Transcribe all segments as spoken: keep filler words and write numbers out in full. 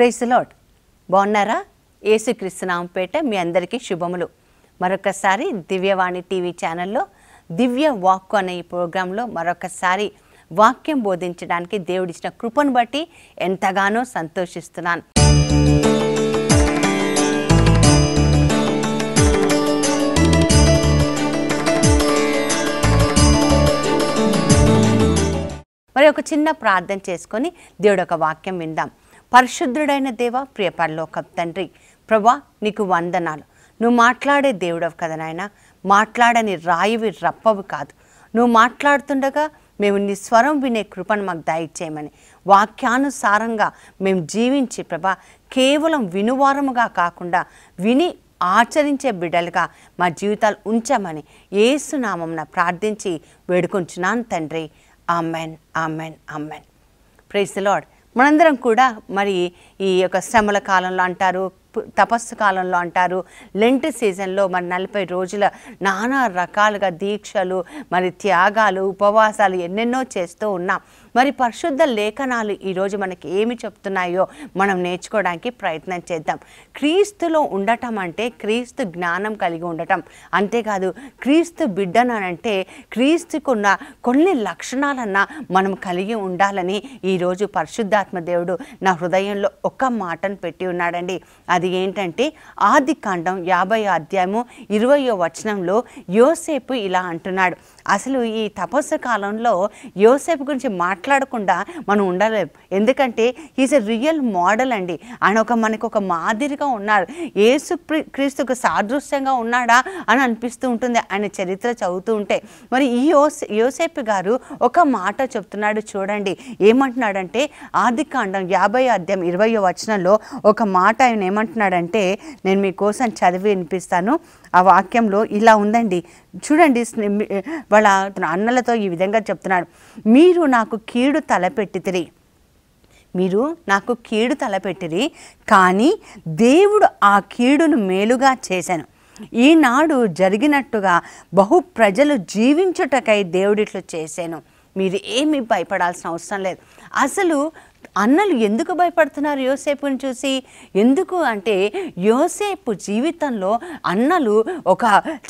Praise the lord. బాగున్నారా? యేసు క్రీస్తునామ పేట మీ అందరికీ శుభములు. మరొకసారి దివ్యవాణి టీవీ ఛానల్లో దివ్య వాక్కు అనే ఈ ప్రోగ్రాంలో మరొకసారి వాక్యం బోధించడానికి దేవుడిచ్చిన కృపను బట్టి ఎంతగానో సంతోషిస్తున్నాను. మరి ఒక చిన్న ప్రార్థన చేసుకొని దేవుడు ఒక వాక్యం విందాం. పరిశుద్ధుడైన దేవ, ప్రియ పరలోకం తండ్రి, ప్రభా నీకు వందనాలు. నువ్వు మాట్లాడే దేవుడవు కదా నాయన. మాట్లాడని రాయివి రప్పవి కాదు. నువ్వు మాట్లాడుతుండగా మేము నీ స్వరం వినే కృపను మాకు దయచేయమని, వాక్యానుసారంగా మేము జీవించి ప్రభా కేవలం వినువారముగా కాకుండా విని ఆచరించే బిడ్డలుగా మా జీవితాలు ఉంచామని ఏసునామమున ప్రార్థించి వేడుకొంచున్నాను తండ్రి. Amen, amen, amen. Praise the Lord. మనందరం కూడా మరి ఈ యొక్క శ్రమల కాలంలో అంటారు, తపస్సు కాలంలో అంటారు, లెంట్ సీజన్లో మరి నలభై రోజుల నానా రకాలుగా దీక్షలు, మరి త్యాగాలు, ఉపవాసాలు ఎన్నెన్నో చేస్తూ ఉన్నాం. మరి పరిశుద్ధ లేఖనాలు ఈరోజు మనకి ఏమి చెప్తున్నాయో మనం నేర్చుకోవడానికి ప్రయత్నం చేద్దాం. క్రీస్తులో ఉండటం అంటే క్రీస్తు జ్ఞానం కలిగి ఉండటం, అంతేకాదు క్రీస్తు బిడ్డనంటే క్రీస్తుకున్న కొన్ని లక్షణాలన్నా మనం కలిగి ఉండాలని ఈరోజు పరిశుద్ధాత్మ దేవుడు నా హృదయంలో ఒక్క మాటను పెట్టి ఉన్నాడండి. అది ఏంటంటే ఆదికాండం యాభై అధ్యాయము ఇరవయో వచనంలో యోసేపు ఇలా అంటున్నాడు. అసలు ఈ తపస్సు కాలంలో యోసేపు గురించి మాట్లాడకుండా మనం ఉండలేము. ఎందుకంటే ఈజ్ ఎ రియల్ మోడల్ అండి. ఆయన ఒక మనకు ఒక మాదిరిగా ఉన్నారు. యేసు క్రీస్తుకు సాదృశ్యంగా ఉన్నాడా అని అనిపిస్తూ ఉంటుంది ఆయన చరిత్ర చదువుతూ ఉంటే. మరి ఈ యోసే యోసేపు గారు ఒక మాట చెప్తున్నాడు చూడండి. ఏమంటున్నాడంటే ఆదికాండం యాభై అధ్యాయం ఇరవయో వచనంలో ఒక మాట ఆయన ఏమంటున్నాడంటే, నేను మీకోసం చదివి వినిపిస్తాను. ఆ వాక్యంలో ఇలా ఉందండి చూడండి. వాళ్ళ అన్నలతో ఈ విధంగా చెప్తున్నాడు, మీరు నాకు కీడు తలపెట్టితిరి మీరు నాకు కీడు తలపెట్టిరి కానీ దేవుడు ఆ కీడును మేలుగా చేశాను. ఈనాడు జరిగినట్టుగా బహు ప్రజలు జీవించుటకై దేవుడిట్లు చేశాను. మీరు ఏమీ భయపడాల్సిన అవసరం లేదు. అసలు అన్నలు ఎందుకు భయపడుతున్నారు యోసేపుని చూసి? ఎందుకు అంటే యోసేపు జీవితంలో అన్నలు ఒక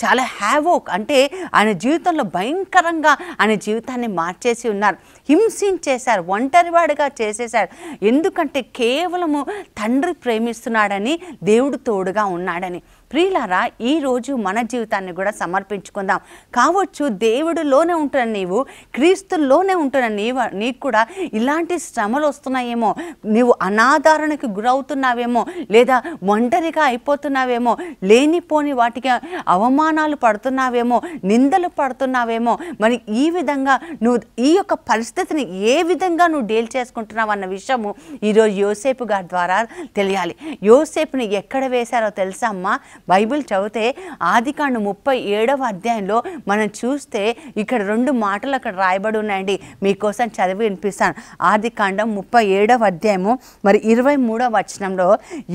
చాలా హ్యావోక్, అంటే ఆయన జీవితంలో భయంకరంగా ఆయన జీవితాన్ని మార్చేసి ఉన్నారు, హింసించేశారు, ఒంటరివాడిగా చేసేశారు. ఎందుకంటే కేవలము తండ్రి ప్రేమిస్తున్నాడని, దేవుడు తోడుగా ఉన్నాడని. ప్రియులారా, ఈరోజు మన జీవితాన్ని కూడా సమర్పించుకుందాం. కావచ్చు దేవుడులోనే ఉంటున్న నీవు, క్రీస్తులోనే ఉంటున్న నీవు, నీకు కూడా ఇలాంటి శ్రమలు వస్తున్నాయేమో, నీవు అనాధారణకు గురవుతున్నావేమో, లేదా ఒంటరిగా అయిపోతున్నావేమో, లేనిపోని వాటికి అవమానాలు పడుతున్నావేమో, నిందలు పడుతున్నావేమో. మరి ఈ విధంగా నువ్వు ఈ యొక్క పరిస్థితిని ఏ విధంగా నువ్వు డీల్ చేసుకుంటున్నావు అన్న విషయము ఈరోజు యోసేపు గారి ద్వారా తెలియాలి. యోసేపుని ఎక్కడ వేశారో తెలుసా అమ్మా? బైబిల్ చదివితే ఆదికాండం ముప్పై ఏడవ అధ్యాయంలో మనం చూస్తే ఇక్కడ రెండు మాటలు అక్కడ రాయబడి ఉన్నాయండి. మీకోసం చదివి వినిపిస్తాను. ఆదికాండం ముప్పై ఏడవ అధ్యాయము మరి ఇరవై మూడవ వచనంలో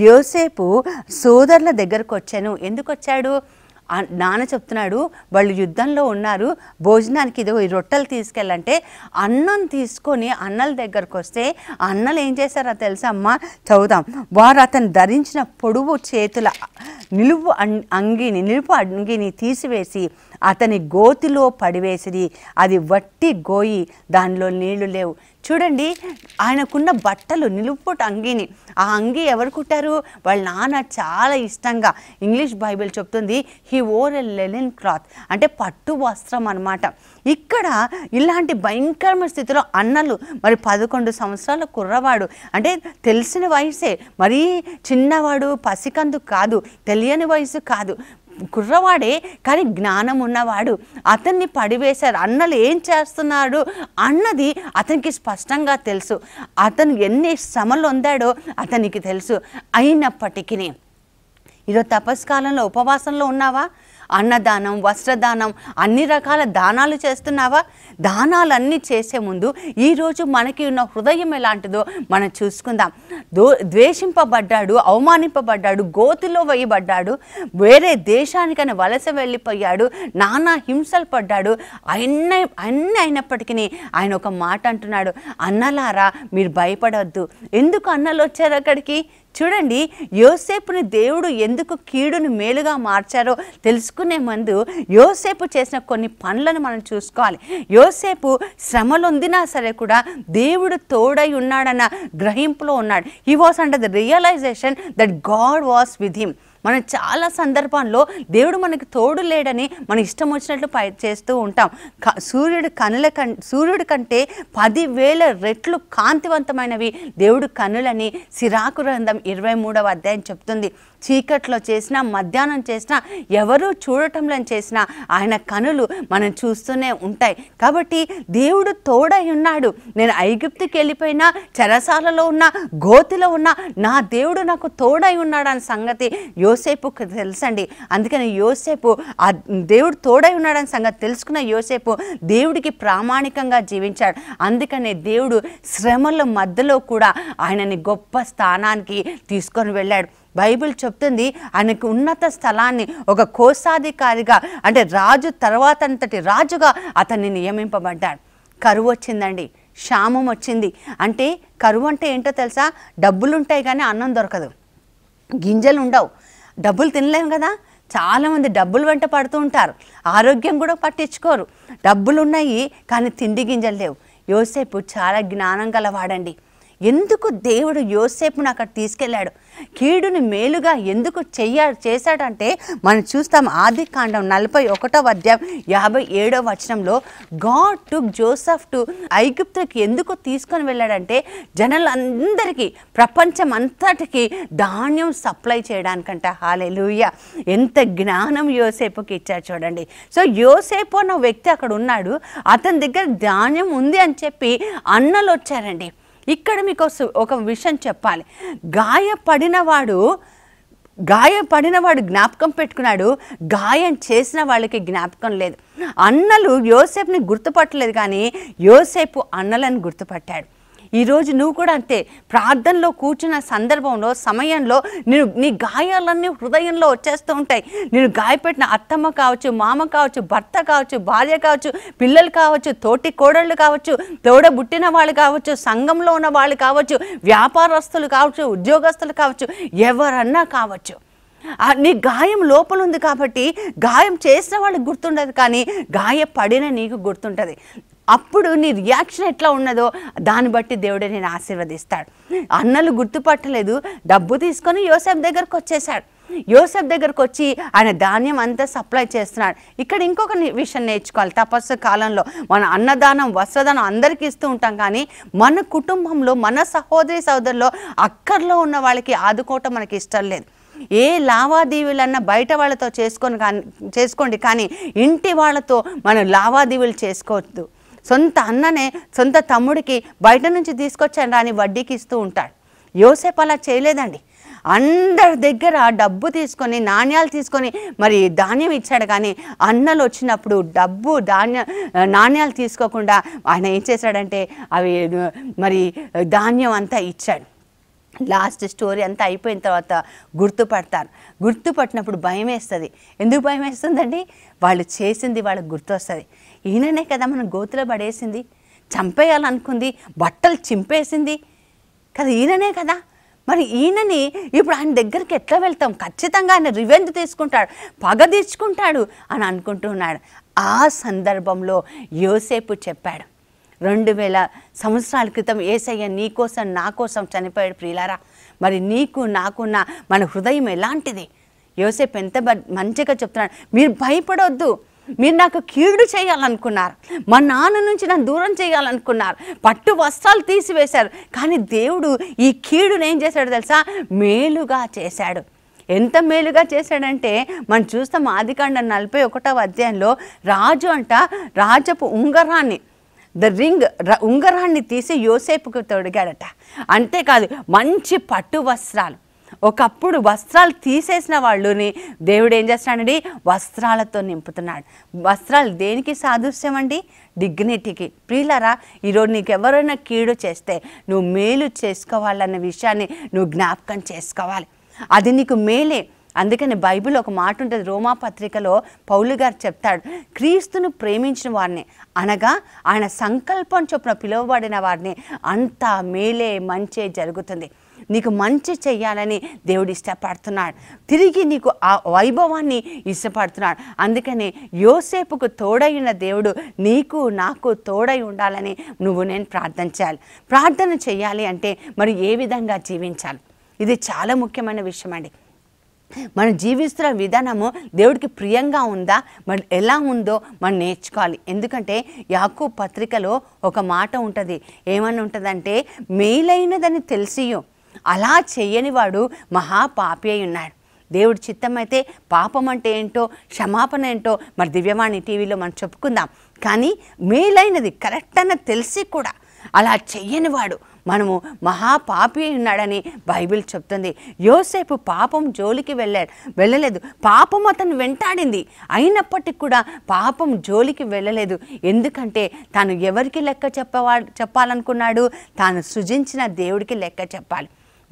యోసేపు సోదరుల దగ్గరకు వచ్చాను. ఎందుకు వచ్చాడు? నాన్న చెప్తున్నాడు, వాళ్ళు యుద్ధంలో ఉన్నారు, భోజనానికి ఇదిగో ఈ రొట్టెలు తీసుకెళ్ళంటే అన్నం తీసుకొని అన్నల దగ్గరకు వస్తే అన్నలు ఏం చేశారో తెలుసా అమ్మ? చదువుతాం. వారు అతను ధరించిన పొడువు చేతుల నిలుపు అంగీని నిలుపు అంగీని తీసివేసి అతని గోతిలో పడివేసిరి. అది వట్టి గోయి, దానిలో నీళ్లు లేవు. చూడండి, ఆయనకున్న బట్టలు నిలుపుట అంగీని, ఆ అంగీ ఎవరు కుట్టారు? వాళ్ళ నాన్న చాలా ఇష్టంగా. ఇంగ్లీష్ బైబిల్ చెప్తుంది he or a linen cloth, అంటే పట్టు వస్త్రం అనమాట. ఇక్కడ ఇలాంటి భయంకరమైన స్థితిలో అన్నలు, మరి పదకొండు సంవత్సరాల కుర్రవాడు, అంటే తెలిసిన వయసే, మరీ చిన్నవాడు పసికందు కాదు, తెలియని వయసు కాదు, కుర్రవాడే కానీ జ్ఞానం ఉన్నవాడు, అతన్ని పడివేశారు. అన్నలు ఏం చేస్తున్నాడు అన్నది అతనికి స్పష్టంగా తెలుసు. అతను ఎన్ని శ్రమలు పొందాడో అతనికి తెలుసు. అయినప్పటికీ ఈరోజు తపస్కాలంలో ఉపవాసంలో ఉన్నావా? అన్నదానం వస్త్రదానం అన్ని రకాల దానాలు చేస్తున్నావా? దానాలన్నీ చేసే ముందు ఈరోజు మనకి ఉన్న హృదయం ఎలాంటిదో మనం చూసుకుందాం. ద్వేషింపబడ్డాడు, అవమానింపబడ్డాడు, గోతిలో వేయబడ్డాడు, వేరే దేశానికైనా వలస వెళ్ళిపోయాడు, నానా హింసలు పడ్డాడు. అన్నీ అన్నీ అయినప్పటికీ ఆయన ఒక మాట అంటున్నాడు, అన్నలారా మీరు భయపడవద్దు. ఎందుకు అన్నలు వచ్చారు అక్కడికి? చూడండి, యోసేపుని దేవుడు ఎందుకు కీడును మేలుగా మార్చారో తెలుసుకునే ముందు యోసేపు చేసిన కొన్ని పనులను మనం చూసుకోవాలి. యోసేపు శ్రమలొందినా సరే కూడా దేవుడు తోడై ఉన్నాడన్న గ్రహింపులో ఉన్నాడు. He was under the realization that God was with him. మనం చాలా సందర్భాల్లో దేవుడు మనకు తోడు లేడని మనం ఇష్టం వచ్చినట్లు పై చేస్తూ ఉంటాం. సూర్యుడు కనుల కం సూర్యుడి కంటే పదివేల రెట్లు కాంతివంతమైనవి దేవుడు కనులని సిరాకు గ్రంథం ఇరవై మూడవ అధ్యాయం చెప్తుంది. చీకట్లో చేసినా మధ్యాహ్నం చేసినా ఎవరూ చూడటంలో చేసినా ఆయన కనులు మనం చూస్తూనే ఉంటాయి. కాబట్టి దేవుడు తోడై ఉన్నాడు. నేను ఐగుప్తుకి వెళ్ళిపోయినా, చెరసాలలో ఉన్నా, గోతిలో ఉన్నా నా దేవుడు నాకు తోడై ఉన్నాడు అనే సంగతి యోసేపుకు తెలుసండి. అందుకని యోసేపు ఆ దేవుడు తోడై ఉన్నాడని సంగతి తెలుసుకున్న యోసేపు దేవుడికి ప్రామాణికంగా జీవించాడు. అందుకనే దేవుడు శ్రమల మధ్యలో కూడా ఆయనని గొప్ప స్థానానికి తీసుకొని వెళ్ళాడు. బైబిల్ చెప్తుంది, ఆయనకు ఉన్నత స్థలాన్ని ఒక కోశాధికారిగా, అంటే రాజు తర్వాత అంతటి రాజుగా అతన్ని నియమింపబడ్డాడు. కరువు వచ్చిందండి, క్షామం వచ్చింది. అంటే కరువు అంటే ఏంటో తెలుసా? డబ్బులుంటాయి కానీ అన్నం దొరకదు, గింజలు ఉండవు, డబ్బులు తినలేము కదా. చాలామంది డబ్బులు వెంట పడుతూ ఉంటారు, ఆరోగ్యం కూడా పట్టించుకోరు. డబ్బులు ఉన్నాయి కానీ తిండి గింజలు లేవు. యోసేపు చాలా జ్ఞానం గలవాడండి. ఎందుకు దేవుడు యోసేపును అక్కడ తీసుకెళ్ళాడు, కీడుని మేలుగా ఎందుకు చెయ్య చేశాడంటే మనం చూస్తాం. ఆదికాండం నలభై ఒకటవ అధ్యాయం యాభై ఏడవ వచనంలో గాడ్ టుక్ జోసెఫ్ టు ఐగుప్తుకి ఎందుకు తీసుకొని వెళ్ళాడంటే జనాలందరికీ, ప్రపంచం అంతటికి ధాన్యం సప్లై చేయడానికంట. హల్లెలూయా! ఎంత జ్ఞానం యోసేపుకి ఇచ్చారు చూడండి. సో యోసేపు అన్న వ్యక్తి అక్కడ ఉన్నాడు, అతని దగ్గర ధాన్యం ఉంది అని చెప్పి అన్నలు వచ్చారండి. ఇక్కడ మీకు ఒక విషయం చెప్పాలి. గాయపడినవాడు గాయపడినవాడు జ్ఞాపకం పెట్టుకున్నాడు, గాయం చేసిన వాళ్ళకి జ్ఞాపకం లేదు. అన్నలు యోసేపుని గుర్తుపట్టలేదు కానీ యోసేపు అన్నలను గుర్తుపట్టాడు. ఈరోజు నువ్వు కూడా అంతే. ప్రార్థనలో కూర్చున్న సందర్భంలో, సమయంలో నేను నీ గాయాలన్నీ హృదయంలో వచ్చేస్తూ ఉంటాయి. నేను గాయపెట్టిన అత్తమ్మ కావచ్చు, మామ కావచ్చు, భర్త కావచ్చు, భార్య కావచ్చు, పిల్లలు కావచ్చు, తోటి కోడళ్ళు కావచ్చు, తోడ బుట్టిన వాళ్ళు కావచ్చు, సంఘంలో ఉన్న వాళ్ళు కావచ్చు, వ్యాపారస్తులు కావచ్చు, ఉద్యోగస్తులు కావచ్చు, ఎవరన్నా కావచ్చు. నీ గాయం లోపల ఉంది కాబట్టి గాయం చేసిన వాళ్ళకి గుర్తుండదు కానీ గాయపడిన నీకు గుర్తుంటుంది. అప్పుడు నీ రియాక్షన్ ఎట్లా ఉన్నదో దాన్ని బట్టి దేవుడే నేను ఆశీర్వదిస్తాడు. అన్నలు గుర్తుపట్టలేదు, డబ్బు తీసుకొని యోసేపు దగ్గరకు వచ్చేసాడు. యోసేపు దగ్గరకు వచ్చి ఆయన ధాన్యం అంతా సప్లై చేస్తున్నాడు. ఇక్కడ ఇంకొక విషయం నేర్చుకోవాలి. తపస్సు కాలంలో మనం అన్నదానం, వస్త్రదానం అందరికీ ఇస్తూ ఉంటాం కానీ మన కుటుంబంలో, మన సహోదరి సహోదరులో అక్కర్లో ఉన్న వాళ్ళకి ఆదుకోవటం మనకి ఇష్టం లేదు. ఏ లావాదేవీలన్నా బయట వాళ్ళతో చేసుకొని కానీ చేసుకోండి కానీ ఇంటి వాళ్ళతో మనం లావాదేవీలు చేసుకోవద్దు. సొంత అన్ననే సొంత తమ్ముడికి బయట నుంచి తీసుకొచ్చాను రాని వడ్డీకి ఇస్తూ ఉంటాడు. యోసేపు అలా చేయలేదండి. అందరి దగ్గర డబ్బు తీసుకొని, నాణ్యాలు తీసుకొని మరి ధాన్యం ఇచ్చాడు కానీ అన్నలు వచ్చినప్పుడు డబ్బు, ధాన్య నాణ్యాలు తీసుకోకుండా ఆయన ఏం చేశాడంటే అవి మరి ధాన్యం అంతా ఇచ్చాడు. లాస్ట్ స్టోరీ అంతా అయిపోయిన తర్వాత గుర్తుపడతారు. గుర్తుపట్టినప్పుడు భయం వేస్తుంది. ఎందుకు భయం వేస్తుందండి? వాళ్ళు చేసింది వాళ్ళకి గుర్తొస్తుంది. ఈయననే కదా మనం గోతులో పడేసింది, చంపేయాలనుకుంది, బట్టలు చింపేసింది కదా ఈయననే కదా. మరి ఈయనని ఇప్పుడు ఆయన దగ్గరికి ఎట్లా వెళ్తాం? ఖచ్చితంగా ఆయన రివెంజ్ తీసుకుంటాడు, పగ తీర్చుకుంటాడు అని అనుకుంటున్నాడు. ఆ సందర్భంలో యోసేపు చెప్పాడు, రెండు వేల సంవత్సరాల క్రితం ఏసయ్య నీ కోసం నా కోసం చనిపోయాడు ప్రియులారా. మరి నీకు నాకున్న మన హృదయం ఎలాంటిది? యోసేపు ఎంత మంచిగా చెప్తున్నాడు, మీరు భయపడొద్దు. మీరు నాకు కీడు చేయాలనుకున్నారు, మా నాన్న నుంచి నన్ను దూరం చేయాలనుకున్నారు, పట్టు వస్త్రాలు తీసివేశారు కానీ దేవుడు ఈ కీడును ఏం చేశాడు తెలుసా? మేలుగా చేశాడు. ఎంత మేలుగా చేశాడంటే మనం చూస్తాం ఆదికాండ నలభై ఒకటవ అధ్యాయంలో రాజు అంట రాజపు ఉంగరాన్ని, ద రింగ్ ఉంగరాన్ని తీసి యోసేపుకు తొడిగాడట. అంతేకాదు మంచి పట్టు వస్త్రాలు, ఒకప్పుడు వస్త్రాలు తీసేసిన వాళ్ళని దేవుడు ఏం చేస్తాడండి? వస్త్రాలతో నింపుతున్నాడు. వస్త్రాలు దేనికి సాదృశ్యం అండి? డిగ్నిటీకి. ప్రియులారా, ఈరోజు నీకు ఎవరైనా కీడు చేస్తే నువ్వు మేలు చేసుకోవాలన్న విషయాన్ని నువ్వు జ్ఞాపకం చేసుకోవాలి. అది నీకు మేలే. అందుకని బైబిల్ ఒక మాట ఉంటుంది, రోమాపత్రికలో పౌలుగారు చెప్తాడు, క్రీస్తును ప్రేమించిన వారిని అనగా ఆయన సంకల్పం చొప్పున పిలువబడిన వారిని అంతా మేలే, మంచే జరుగుతుంది. నీకు మంచి చెయ్యాలని దేవుడు ఇష్టపడుతున్నాడు. తిరిగి నీకు ఆ వైభవాన్ని ఇష్టపడుతున్నాడు. అందుకని యోసేపుకు తోడైన దేవుడు నీకు నాకు తోడై ఉండాలని నువ్వు నేను ప్రార్థన చేయాలి. ప్రార్థన చేయాలి అంటే మరి ఏ విధంగా జీవించాలి? ఇది చాలా ముఖ్యమైన విషయం అండి. మనం జీవిస్తున్న విధానము దేవుడికి ప్రియంగా ఉందా, మరి ఎలా ఉందో మనం నేర్చుకోవాలి. ఎందుకంటే యాకోబు పత్రికలో ఒక మాట ఉంటుంది, ఏమని ఉంటుందంటే, మేలైనదని తెలిసియో అలా చేయని వాడు మహాపాపి అయి ఉన్నాడు. దేవుడి చిత్తమైతే పాపం అంటే ఏంటో, క్షమాపణ ఏంటో మరి దివ్యవాణి టీవీలో మనం చెప్పుకుందాం. కానీ మేలైనది కరెక్ట్ అని తెలిసి కూడా అలా చెయ్యని వాడు మనము మహాపాపి ఉన్నాడని బైబిల్ చెప్తుంది. యోసేపు పాపం జోలికి వెళ్ళాడు వెళ్ళలేదు పాపం అతను వెంటాడింది, అయినప్పటికీ కూడా పాపం జోలికి వెళ్ళలేదు. ఎందుకంటే తాను ఎవరికి లెక్క చెప్పవా చెప్పాలనుకున్నాడు? తాను సృజించిన దేవుడికి లెక్క చెప్పాలి.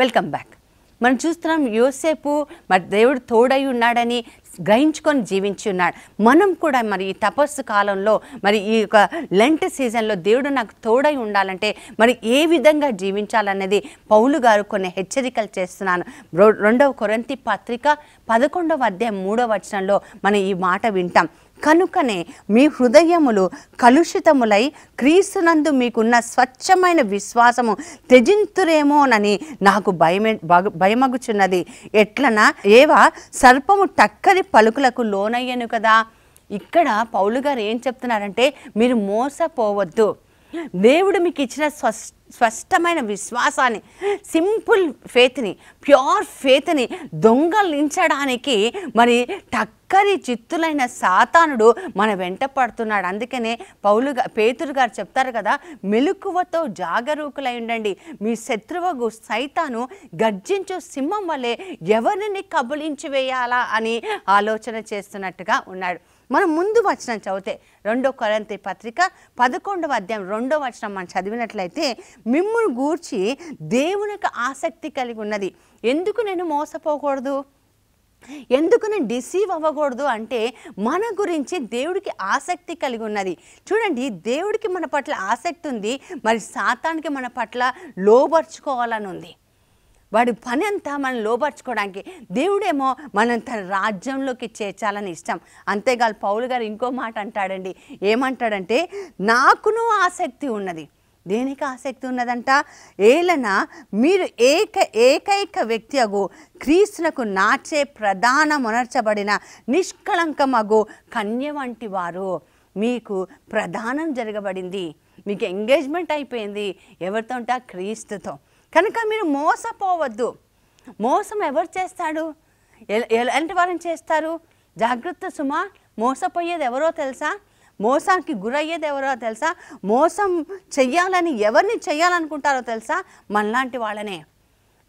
Welcome back. మనం చూస్తున్నాం యోసేపు మరి దేవుడు తోడై ఉన్నాడని గ్రహించుకొని జీవించి ఉన్నాడు. మనం కూడా మరి ఈ తపస్సు కాలంలో మరి ఈ యొక్క లెంట్ సీజన్లో దేవుడు నాకు తోడై ఉండాలంటే మరి ఏ విధంగా జీవించాలనేది పౌలు గారు కొన్ని హెచ్చరికలు చేస్తున్నాను. రెండవ కొరింథీ పత్రిక పదకొండవ అధ్యాయం మూడవ వచనంలో మనం ఈ మాట వింటాం, కనుకనే మీ హృదయములు కలుషితములై క్రీస్తునందు మీకున్న స్వచ్ఛమైన విశ్వాసము త్యజింతురేమోనని నాకు భయమే భయమగుచున్నది. ఎట్లనా ఏవా సర్పము టక్కరి పలుకులకు లోనయ్యను కదా. ఇక్కడ పౌలు గారు ఏం చెప్తున్నారంటే, మీరు మోసపోవద్దు. దేవుడు మీకు ఇచ్చిన స్వస్ స్పష్టమైన విశ్వాసాన్ని, సింపుల్ ఫేత్ని, ప్యూర్ ఫేత్ని దొంగలించడానికి మరి టక్కరి చిత్తులైన సాతానుడు మన వెంట పడుతున్నాడు. అందుకనే పౌలుగా పేతురు గారు చెప్తారు కదా, మెలకువతో జాగరూకులై ఉండండి, మీ శత్రువగు సైతాను గర్జించు సింహం వలె ఎవరిని కబలించి వేయాలా అని ఆలోచన చేస్తున్నట్టుగా ఉన్నాడు. మనం ముందు వచనం చదివితే రెండో కొరింథీ పత్రిక పదకొండవ అధ్యాయం రెండో వచనం మనం చదివినట్లయితే, మిమ్మును గూర్చి దేవునికి ఆసక్తి కలిగి ఉన్నది, ఎందుకు నేను మోసపోకూడదు, ఎందుకు నేను డిసీవ్ అవ్వకూడదు అంటే మన గురించి దేవుడికి ఆసక్తి కలిగి ఉన్నది. చూడండి, దేవుడికి మన పట్ల ఆసక్తి ఉంది, మరి సాతానికి మన పట్ల లోబర్చుకోవాలని ఉంది. వాడి పని అంతా మనం లోపరచుకోవడానికి, దేవుడేమో మనం తన రాజ్యంలోకి చేర్చాలని ఇష్టం. అంతేకాదు పౌలు గారు ఇంకో మాట అంటాడండి, ఏమంటాడంటే, నాకును ఆసక్తి ఉన్నది. దేనికి ఆసక్తి ఉన్నదంట? ఏలన మీరు ఏక ఏకైక వ్యక్తి అగు క్రీస్తునకు నాచే ప్రధాన మునర్చబడిన నిష్కళంకమగు కన్య వంటి వారు. మీకు ప్రధానం జరగబడింది, మీకు ఎంగేజ్మెంట్ అయిపోయింది. ఎవరితో ఉంటా? క్రీస్తుతో. కనుక మీరు మోసపోవద్దు. మోసం ఎవరు చేస్తాడు? ఎలాంటి వారిని చేస్తారు? జాగ్రత్త సుమా, మోసపోయేది ఎవరో తెలుసా? మోసానికి గురయ్యేది ఎవరో తెలుసా? మోసం చెయ్యాలని ఎవరిని చెయ్యాలనుకుంటారో తెలుసా? మనలాంటి వాళ్ళనే.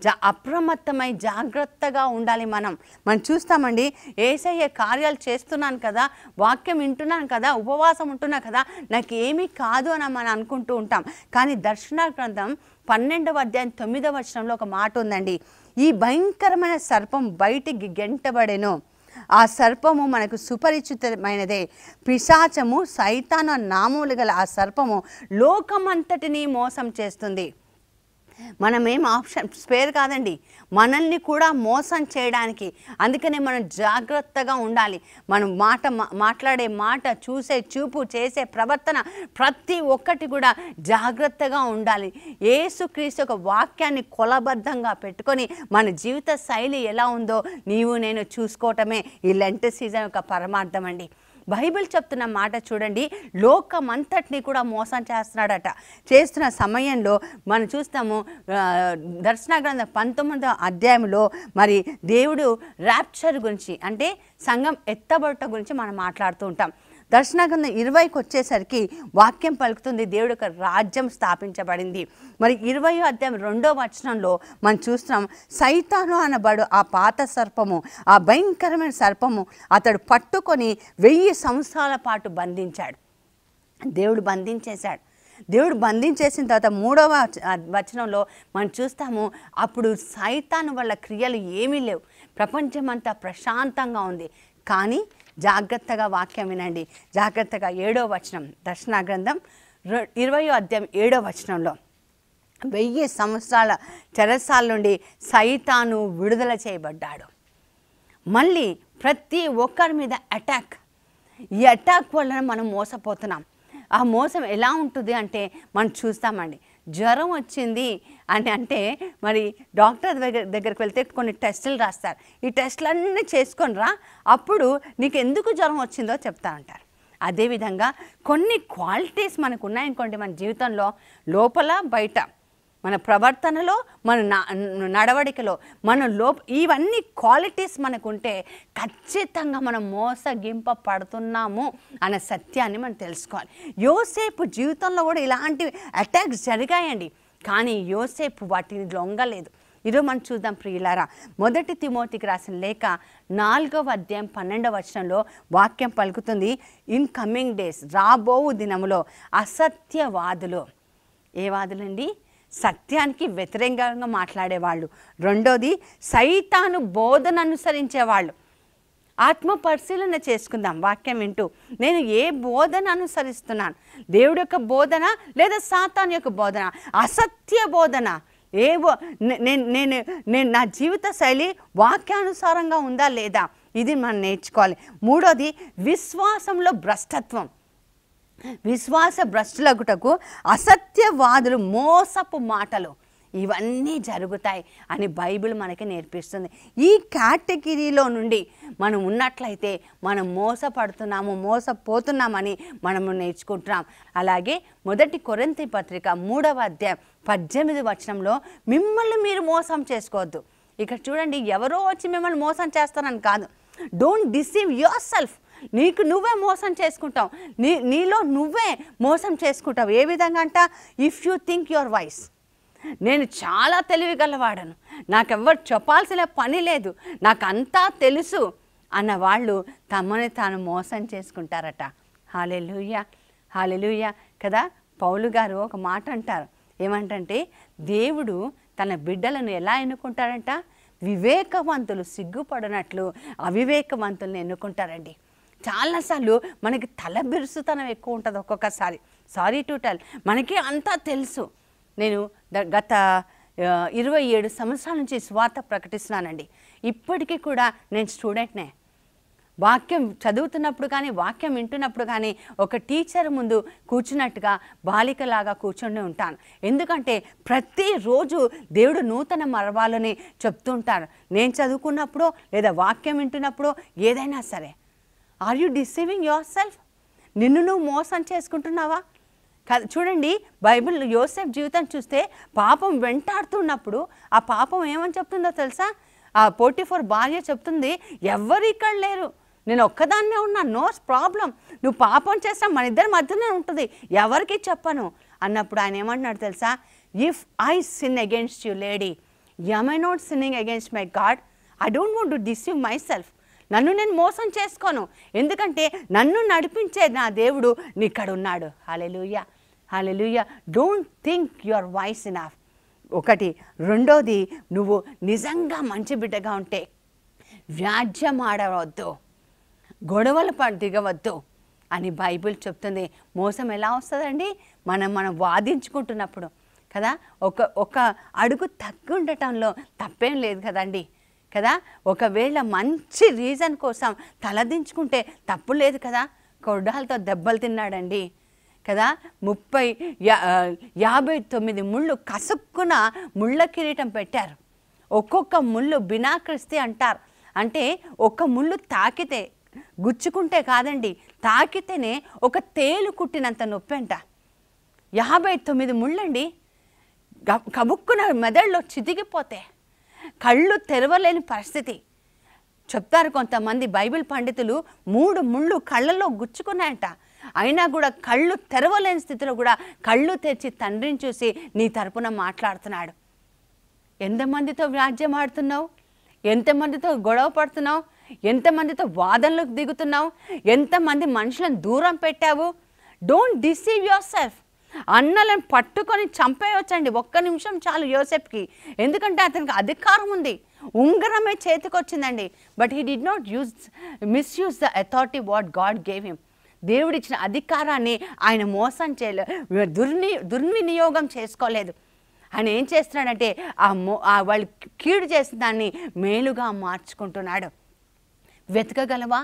జా అప్రమత్తమై జాగ్రత్తగా ఉండాలి. మనం మనం చూస్తామండి, ఏసయ్య కార్యాలు చేస్తున్నాను కదా, వాక్యం వింటున్నాను కదా, ఉపవాసం ఉంటున్నా కదా, నాకు ఏమీ కాదు అని మనం అనుకుంటూ ఉంటాం. కానీ దర్శన గ్రంథం పన్నెండవ అధ్యాయం తొమ్మిదవ వచనంలో ఒక మాట ఉందండి, ఈ భయంకరమైన సర్పం బయటికి గెంటబడెను, ఆ సర్పము మనకు సుపరిచితమైనదే, పిశాచము సైతాన నామములు గల ఆ సర్పము లోకమంతటినీ మోసం చేస్తుంది. మనమేం ఆప్షన్ స్పేర్ కాదండి, మనల్ని కూడా మోసం చేయడానికి. అందుకనే మనం జాగ్రత్తగా ఉండాలి. మనం మాట మాట్లాడే మాట, చూసే చూపు, చేసే ప్రవర్తన ప్రతి ఒక్కటి కూడా జాగ్రత్తగా ఉండాలి. యేసుక్రీస్తు యొక్క వాక్యాన్ని కొలబద్ధంగా పెట్టుకొని మన జీవిత శైలి ఎలా ఉందో నీవు నేను చూసుకోవటమే ఈ లెంట్ సీజన్ యొక్క పరమార్థం అండి. బైబిల్ చెప్తున్న మాట చూడండి, లోకమంతటినీ కూడా మోసం చేస్తున్నాడట. చేస్తున్న సమయంలో మనం చూస్తాము దర్శన గ్రంథం పంతొమ్మిదవ అధ్యాయంలో మరి దేవుడు ర్యాప్చర్ గురించి అంటే సంఘం ఎత్తబడట గురించి మనం మాట్లాడుతూ ఉంటాం. దర్శన గ్రంథం ఇరవైకి వచ్చేసరికి వాక్యం పలుకుతుంది, దేవుడు యొక్క రాజ్యం స్థాపించబడింది. మరి ఇరవై అధ్యాయం రెండో వచనంలో మనం చూస్తున్నాం, సైతాను అనబడు ఆ పాత సర్పము, ఆ భయంకరమైన సర్పము అతడు పట్టుకొని వెయ్యి సంవత్సరాల పాటు బంధించాడు. దేవుడు బంధించేశాడు. దేవుడు బంధించేసిన తర్వాత మూడవ వచనంలో మనం చూస్తాము, అప్పుడు సైతాను వల్ల క్రియలు ఏమీ లేవు, ప్రపంచమంతా ప్రశాంతంగా ఉంది. కానీ జాగ్రత్తగా వాక్యం వినండి, జాగ్రత్తగా ఏడో వచనం దర్శన గ్రంథం ఇరవయో అధ్యాయం ఏడో వచనంలో, వెయ్యి సంవత్సరాల చెరసాల నుండి సైతాను విడుదల చేయబడ్డాడు. మళ్ళీ ప్రతి ఒక్కరి మీద అటాక్. ఈ అటాక్ వలన మనం మోసపోతున్నాం. ఆ మోసం ఎలా ఉంటుంది అంటే మనం చూస్తామండి, జ్వరం వచ్చింది అని అంటే మరి డాక్టర్ దగ్గర దగ్గరికి వెళ్తే కొన్ని టెస్టులు రాస్తారు. ఈ టెస్టులన్నీ చేసుకొని రా, అప్పుడు నీకు ఎందుకు జ్వరం వచ్చిందో చెప్తా అంటారు. అదేవిధంగా కొన్ని క్వాలిటీస్ మనకు ఉన్నాయనుకోండి, మన జీవితంలో లోపల బయట, మన ప్రవర్తనలో, మన నడవడికలో, మన లో ఇవన్నీ క్వాలిటీస్ మనకుంటే ఖచ్చితంగా మనం మోసగింప పడుతున్నాము అనే సత్యాన్ని మనం తెలుసుకోవాలి. యోసేపు జీవితంలో కూడా ఇలాంటి అటాక్స్ జరిగాయండి, కానీ యోసేపు వాటిని లొంగలేదు. ఈరోజు మనం చూద్దాం ప్రియులారా, మొదటి తిమోతికి రాసిన లేఖ నాలుగవ అధ్యాయం పన్నెండవ వచనంలో వాక్యం పలుకుతుంది, ఇన్ కమింగ్ డేస్, రాబో దినములో అసత్యవాదులు, ఏ వాదులండి, సత్యానికి వ్యతిరేకంగా మాట్లాడేవాళ్ళు, రెండోది సైతాను బోధన అనుసరించేవాళ్ళు. ఆత్మ పరిశీలన చేసుకుందాం వాక్యం వింటూ, నేను ఏ బోధన అనుసరిస్తున్నాను, దేవుడి యొక్క బోధన లేదా సాతాను యొక్క బోధన, అసత్య బోధన, ఏ నేను నేను నేను నా జీవిత శైలి వాక్యానుసారంగా ఉందా లేదా, ఇది మనం నేర్చుకోవాలి. మూడోది విశ్వాసంలో భ్రష్టత్వం, విశ్వాస భ్రష్టులగుటకు అసత్యవాదులు మోసపు మాటలు, ఇవన్నీ జరుగుతాయి అని బైబిల్ మనకి నేర్పిస్తుంది. ఈ కేటగిరీలో నుండి మనం ఉన్నట్లయితే మనం మోసపడుతున్నాము, మోసపోతున్నామని మనము నేర్చుకుంటున్నాం. అలాగే మొదటి కొరింథీ పత్రిక మూడవ అధ్యాయం పద్దెనిమిది వచనంలో, మిమ్మల్ని మీరు మోసం చేసుకోవద్దు. ఇక్కడ చూడండి, ఎవరో వచ్చి మిమ్మల్ని మోసం చేస్తారని కాదు, డోంట్ డిసీవ్ యువర్ సెల్ఫ్, నీకు నువ్వే మోసం చేసుకుంటావు, నీ నీలో నువ్వే మోసం చేసుకుంటావు. ఏ విధంగా అంట, if you think your wise, నేను చాలా తెలివిగలవాడను, నాకెవ్వరు చెప్పాల్సిన పని లేదు, నాకంతా తెలుసు అన్న వాళ్ళు తమని తాను మోసం చేసుకుంటారట. హల్లెలూయా, హల్లెలూయా కదా. పౌలుగారు ఒక మాట అంటారు, ఏమంటే దేవుడు తన బిడ్డలను ఎలా ఎన్నుకుంటారంట, వివేకవంతులు సిగ్గుపడినట్లు అవివేకవంతులను ఎన్నుకుంటారండి. చాలాసార్లు మనకి తల బిరుసుతనం ఎక్కువ ఉంటుంది ఒక్కొక్కసారి, సారీ టు టెల్, మనకి అంతా తెలుసు. నేను గత ఇరవై ఏడు సంవత్సరాల నుంచి స్వార్థ ప్రకటిస్తున్నానండి. ఇప్పటికీ కూడా నేను స్టూడెంట్నే. వాక్యం చదువుతున్నప్పుడు కానీ, వాక్యం వింటున్నప్పుడు కానీ ఒక టీచర్ ముందు కూర్చున్నట్టుగా బాలికలాగా కూర్చుని ఉంటాను. ఎందుకంటే ప్రతిరోజు దేవుడు నూతన మర్వాలని చెప్తుంటారు. నేను చదువుకున్నప్పుడు లేదా వాక్యం వింటున్నప్పుడు ఏదైనా సరే, are you deceiving yourself, నిన్ను నువ్వు మోసం చేసుకుంటున్నావా కదా. చూడండి బైబిల్ యోసేఫ్ జీవితం చూస్తే, పాపం వెంటాడుతున్నప్పుడు ఆ పాపం ఏమని చెప్తుందో తెలుసా, ఆ పోటిఫర్ భార్య చెప్తుంది, ఎవ్వరు ఇక్కడ లేరు, నేను ఒక్కదాన్నే ఉన్నా, నో ప్రాబ్లం, నువ్వు పాపం చేసినా మన ఇద్దరి మధ్యనే ఉంటుంది, ఎవరికి చెప్పను అన్నప్పుడు ఆయన ఏమంటున్నాడు తెలుసా, if I sin against you lady, am I not sinning against my God, I don't want to deceive myself, నన్ను నేను మోసం చేసుకోను, ఎందుకంటే నన్ను నడిపించే నా దేవుడు నీకడున్నాడు. Hallelujah, hallelujah. Don't think your voice enough, ఒకటి. రెండోది, నువ్వు నిజంగా మంచి బిడ్డగా ఉంటే వ్యాజ్యం ఆడవద్దు, గొడవలు దిగవద్దు అని బైబిల్ చెప్తుంది. మోసం ఎలా వస్తుందండి, మనం మనం వాదించుకుంటున్నప్పుడు, కదా, ఒక ఒక అడుగు తగ్గుండటంలో తప్పేం లేదు కదండి కదా. ఒకవేళ మంచి రీజన్ కోసం తలదించుకుంటే తప్పు లేదు కదా. కొడాలతో దెబ్బలు తిన్నాడండి కదా, ముప్పై యాభై తొమ్మిది ముళ్ళు కసుక్కున ముళ్ళ కిరీటం పెట్టారు. ఒక్కొక్క ముళ్ళు బినాకృష్టి అంటారు, అంటే ఒక ముళ్ళు తాకితే గుచ్చుకుంటే కాదండి, తాకితేనే ఒక తేలు కుట్టినంత నొప్పి అంట. యాభై తొమ్మిది ముళ్ళండి, కబుక్కున మెదడులో చితికిపోతే కళ్ళు తెరవలేని పరిస్థితి. చెప్తారు కొంతమంది బైబిల్ పండితులు, మూడు ముళ్ళు కళ్ళల్లో గుచ్చుకున్నాయంట, అయినా కూడా కళ్ళు తెరవలేని స్థితిలో కూడా కళ్ళు తెరిచి తండ్రిని చూసి నీ తరపున మాట్లాడుతున్నాడు. ఎంతమందితో వ్యాజ్యం ఆడుతున్నావు, ఎంతమందితో గొడవ పడుతున్నావు, ఎంతమందితో వాదనలకు దిగుతున్నావు, ఎంతమంది మనుషులను దూరం పెట్టావు. Don't deceive yourself. అన్నలను పట్టుకొని చంపేయొచ్చండి, ఒక్క నిమిషం చాలు యోసెఫ్కి, ఎందుకంటే అతనికి అధికారం ఉంది, ఉంగరమే చేతికొచ్చిందండి. But he did not use misuse the authority what God gave him. దేవుడిచ్చిన అధికారాన్ని ఆయన మోసం చేయలే, దుర్ని దుర్వినియోగం చేసుకోలేదు. ఆయన ఏం చేస్తున్నాడంటే ఆ మో వాళ్ళు కీడు చేసిన దాన్ని మేలుగా మార్చుకుంటున్నాడు. వెతకగలవా?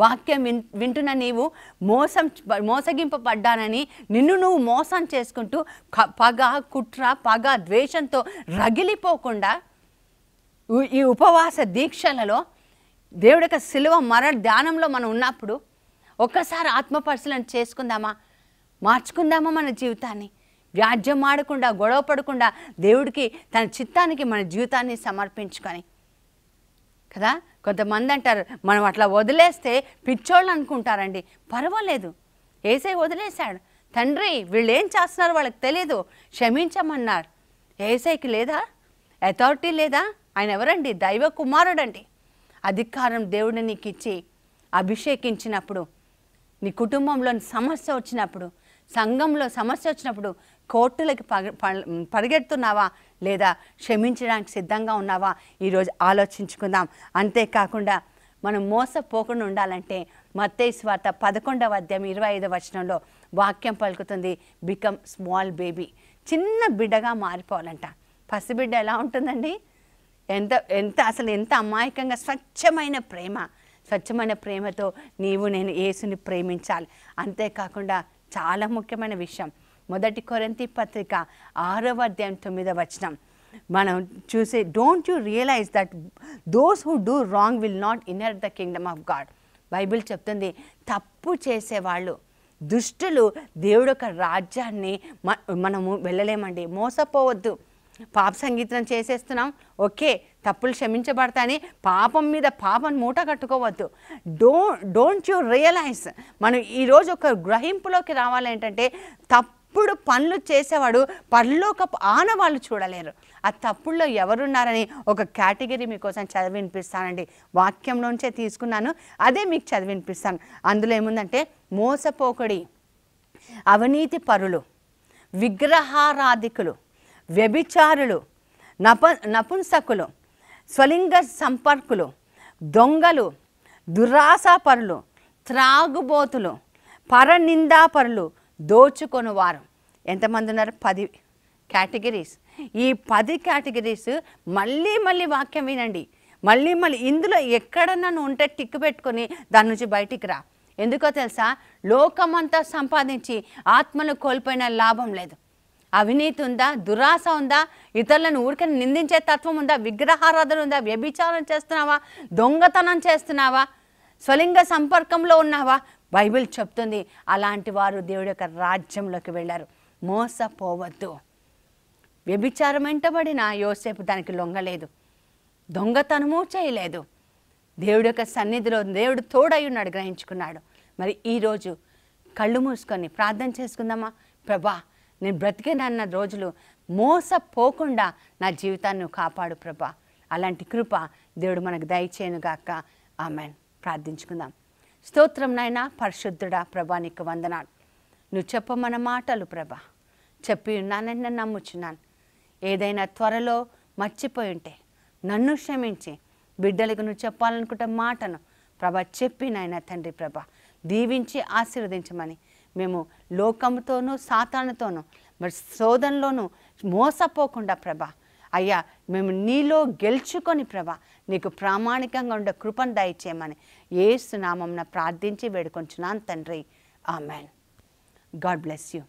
వాక్యం విన్ వింటున్న నీవు మోసం మోసగింపబడ్డానని నిన్ను నువ్వు మోసం చేసుకుంటూ పగ కుట్ర పగ ద్వేషంతో రగిలిపోకుండా ఈ ఉపవాస దీక్షలలో దేవుడి యొక్క సిలువ మర ధ్యానంలో మనం ఉన్నప్పుడు ఒక్కసారి ఆత్మ పరిశీలన చేసుకుందామా, మార్చుకుందామా మన జీవితాన్ని. వ్యాజ్యం ఆడకుండా గొడవ పడకుండా దేవుడికి తన చిత్తానికి మన జీవితాన్ని సమర్పించుకొని కదా. కొంతమంది అంటారు మనం అట్లా వదిలేస్తే పిచ్చోళ్ళు అనుకుంటారండి. పర్వాలేదు, ఏసై వదిలేశాడు. తండ్రి వీళ్ళు ఏం చేస్తున్నారో వాళ్ళకి తెలియదు, క్షమించమన్నారు. ఏసైకి లేదా అథారిటీ లేదా? ఆయన ఎవరండి? దైవ కుమారుడండి. అధికారం దేవుడిని నీకు ఇచ్చి అభిషేకించినప్పుడు, నీ కుటుంబంలోని సమస్య వచ్చినప్పుడు, సంఘంలో సమస్య వచ్చినప్పుడు కోర్టులకి పరిగెడుతున్నావా లేదా క్షమించడానికి సిద్ధంగా ఉన్నావా? ఈరోజు ఆలోచించుకుందాం. అంతేకాకుండా మనం మోసపోకుండా ఉండాలంటే మత్తయి సువార్త పదకొండవ అధ్యాయం ఇరవై ఐదవ వచనంలో వాక్యం పలుకుతుంది, బికమ్ స్మాల్ బేబీ, చిన్న బిడ్డగా మారిపోవాలంట. పసిబిడ్డ ఎలా ఉంటుందండి? ఎంత ఎంత అసలు ఎంత అమాయకంగా స్వచ్ఛమైన ప్రేమ, స్వచ్ఛమైన ప్రేమతో నీవు నేను యేసుని ప్రేమించాలి. అంతేకాకుండా చాలా ముఖ్యమైన విషయం, మొదటి కొరింథీ పత్రిక ఆరవ అధ్యాయం తొమ్మిదవ వచనం మనం చూసే, don't you realize that those who do wrong will not inherit the kingdom of God. Bible చెప్తుంది, తప్పు చేసేవాళ్ళు దుష్టులు దేవుడు యొక్క రాజ్యాన్ని మనము వెళ్ళలేమండి. మోసపోవద్దు. పాప సంగీతం చేసేస్తున్నాం, ఓకే, తప్పులు క్షమించబడతాయని పాపం మీద పాపం మూట కట్టుకోవద్దు. డో డోంట్ యూ రియలైజ్, మనం ఈరోజు ఒక గ్రహింపులోకి రావాలి. ఏంటంటే తప్పుడు పనులు చేసేవాడు పరలోకపు ఆనవాళ్ళు చూడలేరు. ఆ తప్పుల్లో ఎవరున్నారని ఒక కేటగిరీ మీకోసం చదివి వినిపిస్తానండి, వాక్యంలోంచే తీసుకున్నాను, అదే మీకు చదివి వినిపిస్తాను. అందులో ఏముందంటే, మోసపోకడి, అవినీతి పరులు, విగ్రహారాధికులు, వ్యభిచారులు, నప నపుంసకులు స్వలింగ సంపర్కులు, దొంగలు, దురాసాపరులు, త్రాగుబోతులు, పరనిందాపరులు, దోచుకొనువారు. ఎంతమంది ఉన్నారు? పది కేటగిరీస్. ఈ పది కేటగిరీస్ మళ్ళీ మళ్ళీ వాక్యం వినండి, మళ్ళీ మళ్ళీ. ఇందులో ఎక్కడన్నా నువ్వు ఉంటే టిక్కు పెట్టుకొని దాని నుంచి బయటికి రా. ఎందుకో తెలుసా? లోకమంతా సంపాదించి ఆత్మను కోల్పోయిన లాభం లేదు. అవినీతి ఉందా? దురాశ ఉందా? ఇతరులను ఊరికని నిందించే తత్వం ఉందా? విగ్రహారాధన ఉందా? వ్యభిచారం చేస్తున్నావా? దొంగతనం చేస్తున్నావా? స్వలింగ సంపర్కంలో ఉన్నావా? బైబిల్ చెప్తుంది అలాంటి వారు దేవుడి యొక్క రాజ్యంలోకి వెళ్ళారు. మోసపోవద్దు. వ్యభిచారం వెంటబడిన యోసేపు దానికి లొంగలేదు, దొంగతనము చేయలేదు. దేవుడి యొక్క సన్నిధిలో దేవుడు తోడై ఉన్నాడు, గ్రహించుకున్నాడు. మరి ఈరోజు కళ్ళు మూసుకొని ప్రార్థన చేసుకుందామా? ప్రభా, నేను బ్రతికేనన్న రోజులు మోసపోకుండా నా జీవితాన్ని కాపాడు ప్రభా. అలాంటి కృప దేవుడు మనకు దయచేయనుగాక. ఆమెన్. ప్రార్థించుకుందాం. స్తోత్రం నాయన, పరిశుద్ధుడా ప్రభా, నీకు వందనాలు. నువ్వు చెప్పమన్న మాటలు ప్రభా చెప్పి ఉన్నానని నన్ను నమ్ముచున్నాను. ఏదైనా త్వరలో మర్చిపోయి ఉంటే నన్ను క్షమించి, బిడ్డలకు నువ్వు చెప్పాలనుకుంటే మాటను ప్రభా చెప్పి నాయన తండ్రి ప్రభా దీవించి ఆశీర్వదించమని మేము లోకంతోనూ సాతానుతోనూ మరి శోధనలోనూ మోసపోకుండా ప్రభా, అయ్యా మేము నీలో గెలుచుకొని ప్రభా నీకు ప్రామాణికంగా ఉండే కృపను దయచేయమని యేసు నామమున ప్రార్థించి వేడుకొంచున్నాను తండ్రి. ఆమేన్. God bless you.